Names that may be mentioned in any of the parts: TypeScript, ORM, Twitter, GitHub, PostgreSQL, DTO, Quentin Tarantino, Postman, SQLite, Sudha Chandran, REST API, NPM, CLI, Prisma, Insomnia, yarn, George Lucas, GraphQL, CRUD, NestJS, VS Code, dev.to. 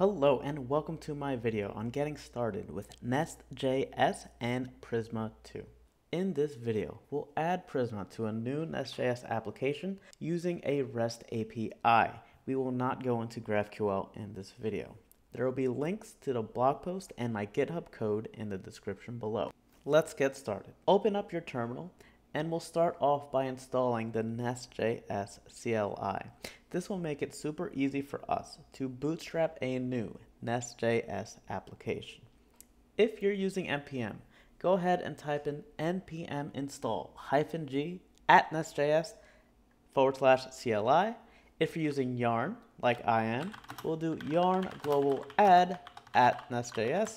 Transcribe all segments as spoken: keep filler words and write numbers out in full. Hello and welcome to my video on getting started with NestJS and Prisma two. In this video, we'll add Prisma to a new NestJS application using a REST A P I. We will not go into GraphQL in this video. There will be links to the blog post and my GitHub code in the description below. Let's get started. Open up your terminal and we'll start off by installing the NestJS C L I. This will make it super easy for us to bootstrap a new NestJS application. If you're using N P M, go ahead and type in npm install hyphen g at nestjs forward slash CLI. If you're using yarn, like I am, we'll do yarn global add at nestjs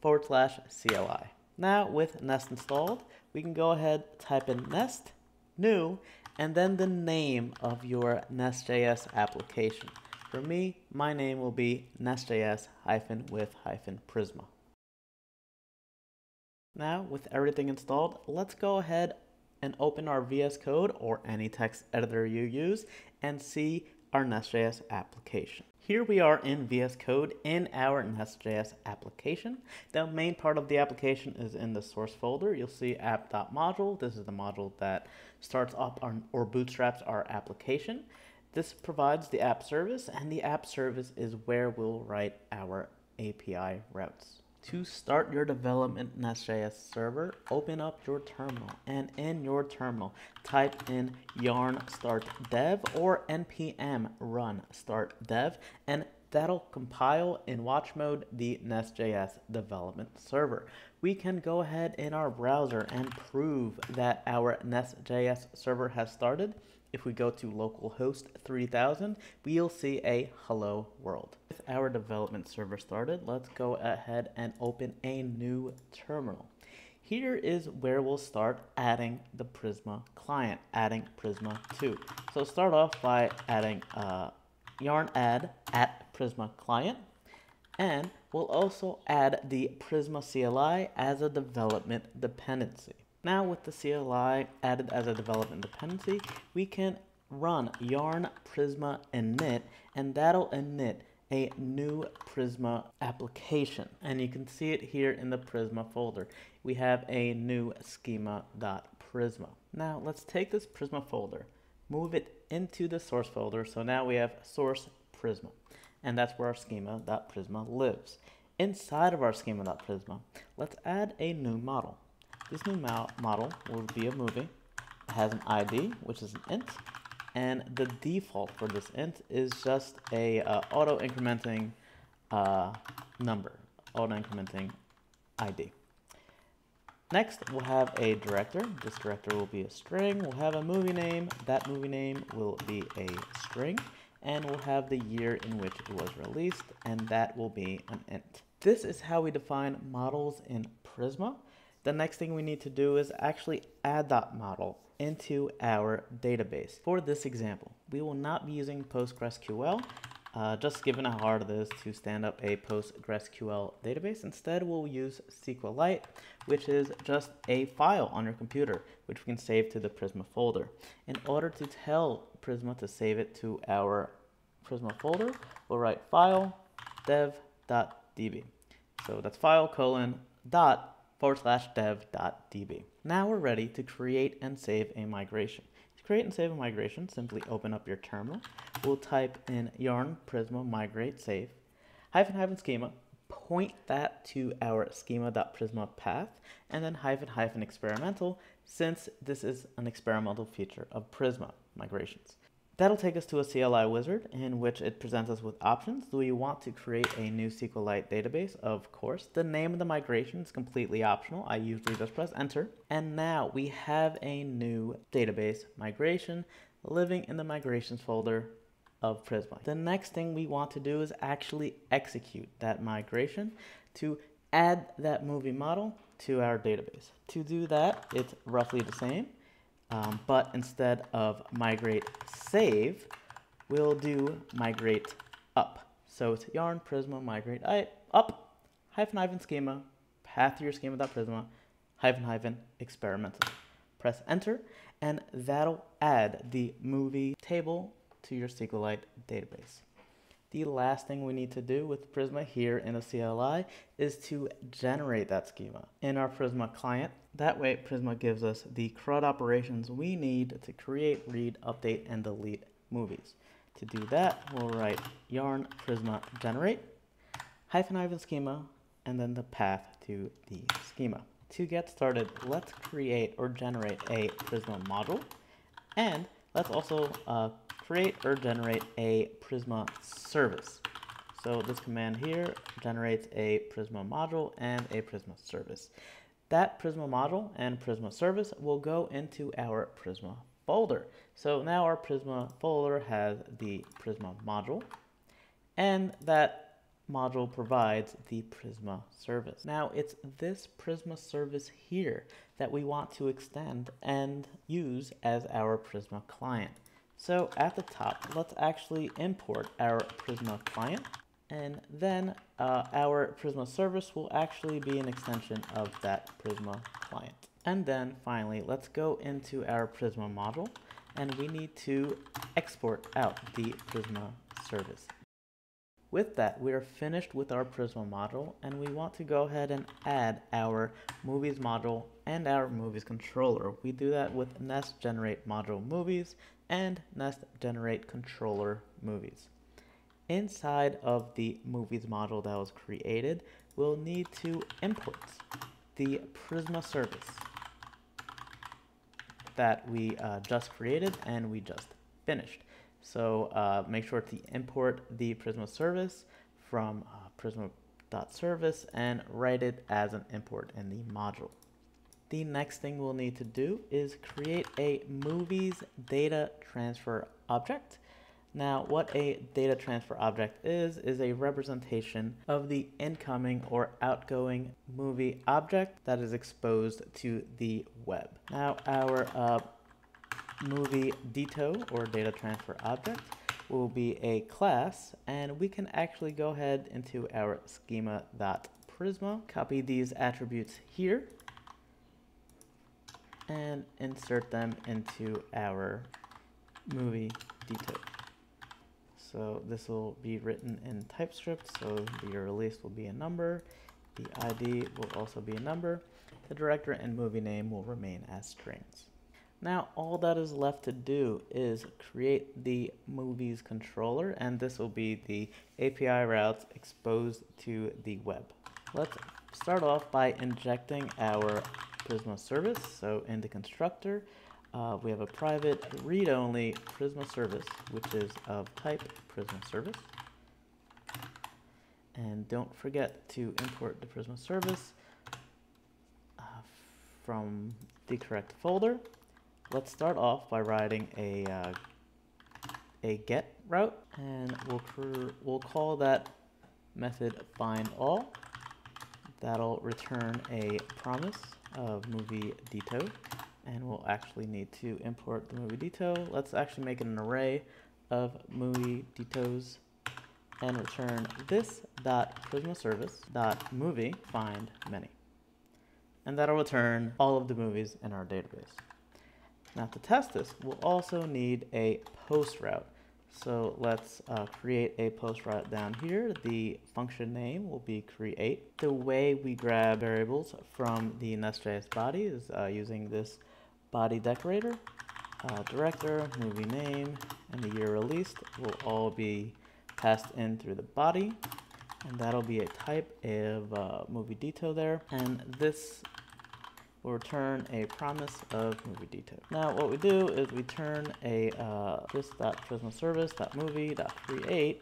forward slash CLI. Now with nest installed, we can go ahead, type in nest new, and then the name of your NestJS application. For me, my name will be NestJS hyphen with hyphen Prisma. Now, with everything installed, let's go ahead and open our V S Code or any text editor you use and see our NestJS application. Here we are in V S Code in our NestJS application. The main part of the application is in the source folder. You'll see app.module. This is the module that starts up our, or bootstraps our application. This provides the app service, and the app service is where we'll write our A P I routes. To start your development NestJS server, open up your terminal, and in your terminal, type in yarn start dev or npm run start dev, and that'll compile in watch mode the NestJS development server. We can go ahead in our browser and prove that our NestJS server has started. If we go to localhost three thousand, we'll see a hello world. With our development server started, let's go ahead and open a new terminal. Here is where we'll start adding the Prisma client, adding Prisma two. So start off by adding uh, yarn add at Prisma client, and we'll also add the Prisma C L I as a development dependency. Now with the C L I added as a development dependency, we can run yarn prisma init, and that'll init a new Prisma application. And you can see it here in the Prisma folder. We have a new schema.prisma. Now let's take this Prisma folder, move it into the source folder. So now we have source Prisma, and that's where our schema.prisma lives. Inside of our schema.prisma, let's add a new model. This new model will be a movie. It has an I D, which is an int, and the default for this int is just a uh, auto-incrementing uh, number, auto-incrementing I D. Next, we'll have a director. This director will be a string. We'll have a movie name. That movie name will be a string, and we'll have the year in which it was released, and that will be an int. This is how we define models in Prisma. The next thing we need to do is actually add that model into our database. For this example, we will not be using PostgreSQL, uh, just given how hard it is to stand up a PostgreSQL database. Instead, we'll use SQLite, which is just a file on your computer, which we can save to the Prisma folder. In order to tell Prisma to save it to our Prisma folder, we'll write file dev.db. So that's file colon dot forward slash dev.db. Now we're ready to create and save a migration. To create and save a migration, simply open up your terminal. We'll type in yarn prisma migrate save hyphen hyphen schema, point that to our schema.prisma path, and then hyphen hyphen experimental, since this is an experimental feature of Prisma migrations. That'll take us to a C L I wizard in which it presents us with options. Do we want to create a new SQLite database? Of course. The name of the migration is completely optional. I usually just press enter. And now we have a new database migration living in the migrations folder of Prisma. The next thing we want to do is actually execute that migration to add that movie model to our database. To do that, it's roughly the same. Um, but instead of migrate save, we'll do migrate up. So it's yarn prisma migrate I, up hyphen hyphen schema path to your schema.prisma hyphen hyphen experimental. Press enter, and that'll add the movie table to your SQLite database. the last thing we need to do with Prisma here in a C L I is to generate that schema in our Prisma client. That way, Prisma gives us the CRUD operations we need to create, read, update, and delete movies. To do that, we'll write yarn prisma generate, hyphen hyphen schema, and then the path to the schema. To get started, let's create or generate a Prisma module, and let's also uh, create or generate a Prisma service. So this command here generates a Prisma module and a Prisma service. That Prisma module and Prisma service will go into our Prisma folder. So now our Prisma folder has the Prisma module, and that module provides the Prisma service. Now it's this Prisma service here that we want to extend and use as our Prisma client. So at the top, let's actually import our Prisma client, and then uh, our Prisma service will actually be an extension of that Prisma client. And then finally, let's go into our Prisma module, and we need to export out the Prisma service. With that, we are finished with our Prisma module, and we want to go ahead and add our movies module and our movies controller. We do that with nest generate module movies and nest generate controller movies. Inside of the movies module that was created, we'll need to import the Prisma service that we uh, just created and we just finished. So uh, make sure to import the Prisma service from uh, prisma.service and write it as an import in the module. The next thing we'll need to do is create a movies data transfer object. Now, what a data transfer object is, is a representation of the incoming or outgoing movie object that is exposed to the web. Now, our uh, movie D T O or data transfer object will be a class, and we can actually go ahead into our schema.prisma, copy these attributes here, and insert them into our movie D T O. So this will be written in TypeScript, so the release will be a number, the I D will also be a number, the director and movie name will remain as strings. Now all that is left to do is create the movies controller, and this will be the A P I routes exposed to the web. Let's start off by injecting our Prisma service, so in the constructor, Uh, we have a private read-only Prisma service, which is of type Prisma service. And don't forget to import the Prisma service uh, from the correct folder. Let's start off by writing a, uh, a get route, and we'll, we'll call that method findAll. That'll return a promise of movie D T O. And we'll actually need to import the movie D T O. Let's actually make an array of movie D T Os and return this dot Prisma service dot movie find many, and that'll return all of the movies in our database. Now to test this, we'll also need a post route. So let's uh, create a post route down here. The function name will be create. The way we grab variables from the NestJS body is uh, using this body decorator, uh, director, movie name, and the year released will all be passed in through the body, and that'll be a type of uh, movie D T O there, and this will return a promise of movie D T O. Now what we do is we turn a uh, this dot Prisma service dot movie dot create.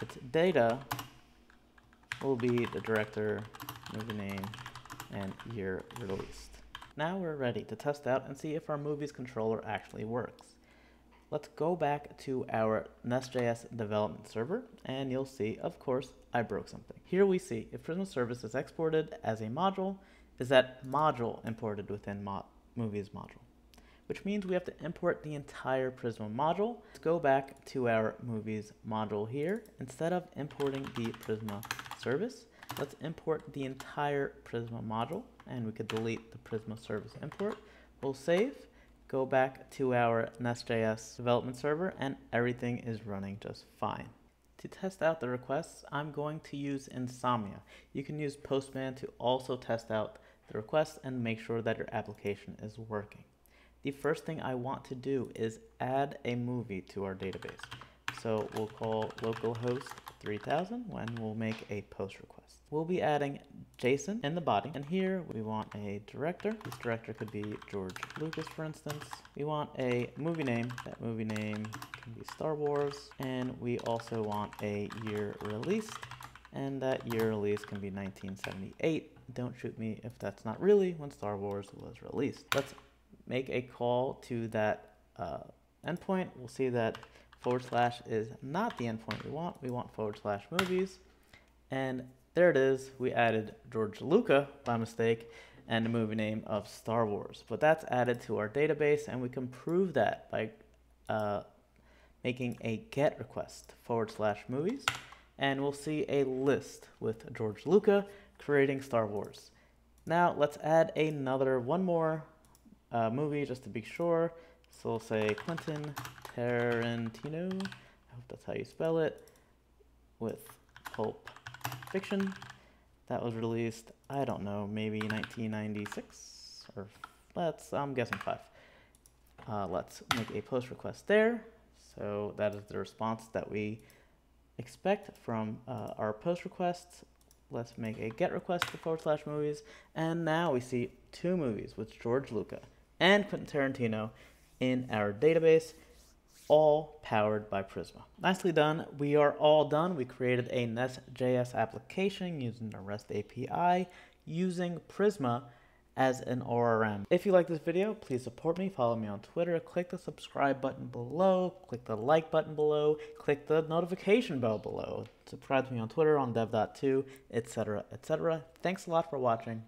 Its data will be the director, movie name, and year released. Now we're ready to test out and see if our movies controller actually works. Let's go back to our NestJS development server, and you'll see, of course, I broke something. Here we see if Prisma service is exported as a module, is that module imported within mo movies module, which means we have to import the entire Prisma module. Let's go back to our movies module here. Instead of importing the Prisma service, let's import the entire Prisma module, and we could delete the Prisma service import. We'll save, go back to our NestJS development server, and everything is running just fine. To test out the requests, I'm going to use Insomnia. You can use Postman to also test out the requests and make sure that your application is working. The first thing I want to do is add a movie to our database. So we'll call localhost three thousand when we'll make a post request. We'll be adding JSON in the body, and here we want a director. This director could be George Lucas, for instance. We want a movie name. That movie name can be Star Wars, and we also want a year released, and that year release can be nineteen seventy-eight. Don't shoot me if that's not really when Star Wars was released. Let's make a call to that uh, endpoint. We'll see that forward slash is not the endpoint we want. We want forward slash movies. And there it is. We added George Lucas by mistake and the movie name of Star Wars. But that's added to our database, and we can prove that by uh, making a get request forward slash movies. And we'll see a list with George Lucas creating Star Wars. Now let's add another one more uh, movie just to be sure. So we'll say Quentin Tarantino, I hope that's how you spell it, with Pulp Fiction. That was released, I don't know, maybe nineteen ninety-six, or let's, I'm guessing five. Uh, let's make a post request there. So that is the response that we expect from uh, our post requests. Let's make a get request to forward slash movies. And now we see two movies with George Lucas and Quentin Tarantino in our database, all powered by Prisma. Nicely done. We are all done. We created a NestJS application using the REST A P I, using Prisma as an O R M. If you like this video, please support me. Follow me on Twitter. Click the subscribe button below. Click the like button below. Click the notification bell below. Subscribe to me on Twitter, on dev dot to, et cetera, et cetera. Thanks a lot for watching.